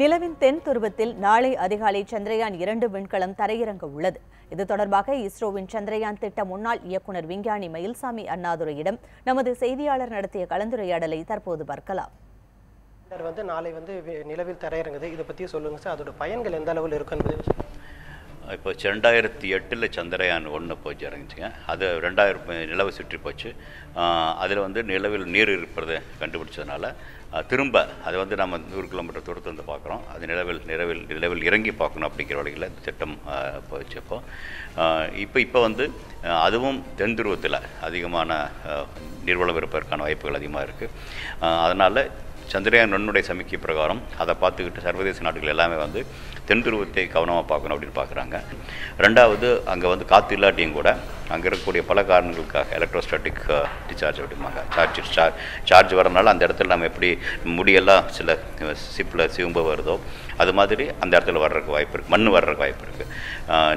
நிலவின் தென் துருவத்தில் நாளை அதிகாலை சந்திரயான் 2 விண்கலம் தரையிறங்க உள்ளது. இது தொடர்பாக இஸ்ரோவின் சந்திரயான் திட்ட முன்னாள் இயக்குநர் விஞ்ஞானி மயில்சாமி அண்ணாதுரையிடம் நமது செய்தியாளர் நடத்திய கலந்துரையாடலை தற்போது பார்க்கலாம். நாளை நிலவில் தரையிறங்குது, இதை பற்றி சொல்லுங்க சார். அதோட பயன்கள் எந்த அளவில் இருக்கு என்பது இப்போ 2008 சந்திரயான் 1 போச்சு இறங்கிச்சிங்க. அது 2000 நிலவை சுற்றி போச்சு. அதில் நிலவில் நீர் இருப்பதை கண்டுபிடிச்சதுனால திரும்ப அது நம்ம 100 கிலோமீட்டர் தூரத்தில் பார்க்குறோம். அது நிலவில் இறங்கி பார்க்கணும் அப்படிங்கிற வழியில் திட்டம் போச்சு. இப்போ அதுவும் தென் துருவத்தில் அதிகமான நீர்வளம் இருப்பதற்கான வாய்ப்புகள் அதிகமாக இருக்குது. அதனால் சந்திரயான் 1 சமிக்கை பிரகாரம் அதை பார்த்துக்கிட்டு சர்வதேச நாடுகள் எல்லாமே தென் துருவத்தை கவனமாக பார்க்கணும் அப்படின்னு பார்க்குறாங்க. ரெண்டாவது, அங்கே காற்று இல்லாட்டியும் கூட அங்கே இருக்கக்கூடிய பல காரணங்களுக்காக எலக்ட்ரோஸ்டாட்டிக் டிசார்ஜ் அப்படிம்பாங்க, சார்ஜ் வரனால அந்த இடத்துல நம்ம எப்படி முடியெல்லாம் சில சிப்பில் சிவம்பு வருதோ அது மாதிரி அந்த இடத்துல வர்றதுக்கு வாய்ப்பு இருக்குது, மண் வர்றதுக்கு வாய்ப்பு இருக்குது.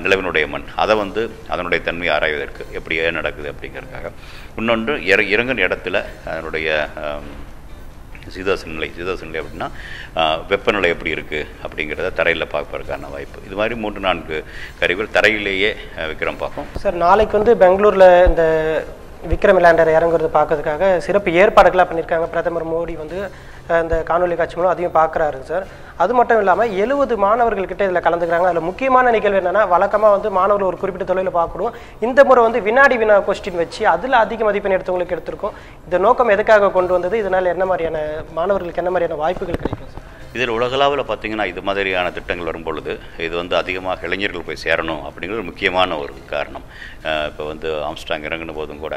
நிலவினுடைய மண் அதை அதனுடைய தன்மையை ஆராய்வதற்கு எப்படி ஏன் நடக்குது அப்படிங்கிறதுக்காக. இன்னொன்று, இறங்குன இடத்துல அதனுடைய சீதோசநிலை அப்படின்னா வெப்பநிலை எப்படி இருக்குது அப்படிங்கிறத தரையில் பார்ப்பதற்கான வாய்ப்பு. இது மாதிரி 3-4 கருவிகள் தரையிலேயே விக்ரம் பார்ப்போம் சார். நாளைக்கு பெங்களூரில் இந்த விக்ரம் லேண்டர் இறங்குறது பார்க்கறதுக்காக சிறப்பு ஏற்பாடுகளாக பண்ணியிருக்காங்க. பிரதமர் மோடி அந்த காணொலி காட்சி மூலம் அதையும் பார்க்குறாரு சார். அது மட்டும் இல்லாமல் 70 மாணவர்கள்கிட்ட இதில் கலந்துக்கிறாங்க. அதில் முக்கியமான நிகழ்வு என்னென்னா, வழக்கமாக மாணவர்கள் ஒரு குறிப்பிட்ட தொழிலில் பார்க்கணும். இந்த முறை வினாடி வினா கொஸ்டின் வச்சு அதில் அதிக மதிப்பெண் எடுத்தவங்களுக்கு எடுத்திருக்கோம். இந்த நோக்கம் எதுக்காக கொண்டு வந்தது, இதனால் என்ன மாதிரியான மாணவர்களுக்கு என்ன மாதிரியான வாய்ப்புகள் கிடைக்கும் சார்? இதில் உலகளாவில் பார்த்திங்கன்னா இது மாதிரியான திட்டங்கள் வரும்பொழுது இது அதிகமாக இளைஞர்கள் போய் சேரணும் அப்படிங்கிறது முக்கியமான ஒரு காரணம். இப்போ ஆம்ஸ்ட்ராங் இறங்கின போதும் கூட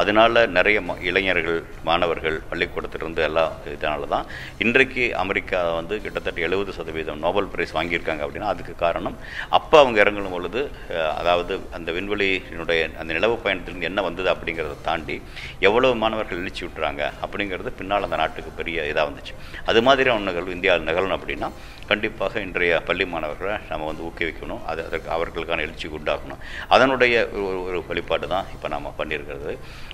அதனால் நிறைய இளைஞர்கள் மாணவர்கள் பள்ளிக்கூடத்திலிருந்து எல்லாம் இதனால தான் இன்றைக்கு அமெரிக்கா கிட்டத்தட்ட 70% நோபல் பிரைஸ் வாங்கியிருக்காங்க அப்படின்னா அதுக்கு காரணம் அப்போ அவங்க இறங்கணும் பொழுது, அதாவது அந்த விண்வெளியினுடைய அந்த நிலவு பயணத்திலிருந்து என்ன வந்தது அப்படிங்கிறத தாண்டி எவ்வளவு மாணவர்கள் இழிச்சு விட்டுறாங்க அப்படிங்கிறது பின்னால் அந்த நாட்டுக்கு பெரிய இதாக வந்துச்சு. அது மாதிரியான உண்மைகள் இந்தியாவில் நிகழணும் அப்படின்னா கண்டிப்பாக இன்றைய பள்ளி மாணவர்களை நம்ம ஊக்குவிக்கணும். அது அவர்களுக்கான எழுச்சிக்கு உண்டாகணும். அதனுடைய ஒரு வெளிப்பாடு தான் இப்போ நாம் பண்ணியிருக்கிறது.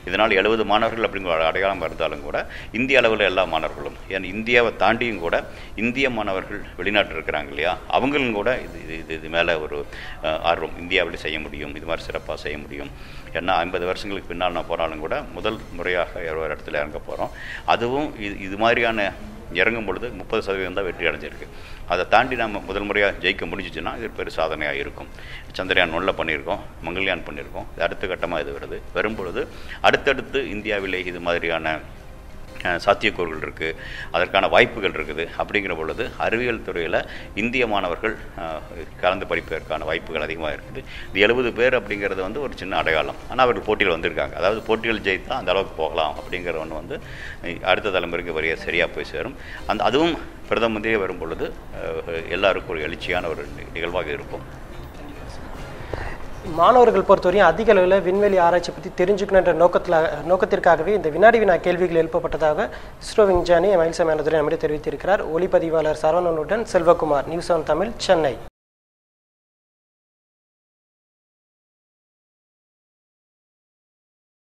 இதனால் 70 மாணவர்கள் அப்படிங்கிற அடையாளம் இருந்தாலும் கூட இந்திய அளவில் எல்லா மாணவர்களும், ஏன்னா இந்தியாவை தாண்டியும் கூட இந்திய மாணவர்கள் வெளிநாட்டில் இருக்கிறாங்க இல்லையா, அவங்களும் கூட இது மேலே ஒரு ஆர்வம், இந்தியாவில் செய்ய முடியும், இது மாதிரி சிறப்பாக செய்ய முடியும். ஏன்னா 50 வருஷங்களுக்கு பின்னால் நான் போனாலும் கூட முதல் முறையாக ஒரு இடத்துல இறங்க போகிறோம். அதுவும் இது மாதிரியான இறங்கும் பொழுது 30% தான் வெற்றி அடைஞ்சிருக்கு. அதை தாண்டி நம்ம முதல் முறையாக ஜெயிக்க முடிஞ்சிச்சுன்னா இது பெரிய சாதனையாக இருக்கும். சந்திரயான் 1 பண்ணியிருக்கோம், மங்கள்யான் பண்ணியிருக்கோம். அடுத்த கட்டமாக இது வரும்பொழுது அடுத்தடுத்து இந்தியாவிலே இது மாதிரியான சாத்தியக்கூறுகள் இருக்குது, அதற்கான வாய்ப்புகள் இருக்குது. அப்படிங்கிற பொழுது அறிவியல் துறையில் இந்திய மாணவர்கள் கலந்து படிப்பதற்கான வாய்ப்புகள் அதிகமாக இருக்குது. இந்த 70 பேர் அப்படிங்கிறது ஒரு சின்ன அடையாளம். ஆனால் அவர்கள் போட்டியில் வந்திருக்காங்க. அதாவது போட்டிகள் ஜெயித்தா அந்த அளவுக்கு போகலாம் அப்படிங்கிற ஒன்று அடுத்த தலைமுறைக்கு வரைய சரியாக போய் சேரும். அதுவும் பிரதம மந்திரியே வரும்பொழுது எல்லாருக்கும் ஒரு எழுச்சியான ஒரு நிகழ்வாக இருக்கும். மாணவர்கள் பொறுத்தவரையும் அதிக அளவில் விண்வெளி ஆராய்ச்சி பற்றி தெரிஞ்சுக்கணுன்ற நோக்கத்திற்காகவே இந்த வினாடி வினா கேள்விகள் எழுப்பப்பட்டதாக இஸ்ரோ விஞ்ஞானி மயில்சாமி அண்ணாதுரை நம்மிடம் தெரிவித்திருக்கிறார். ஒளிப்பதிவாளர் சரவணனுடன் செல்வகுமார், நியூஸ் ஆன் தமிழ், சென்னை.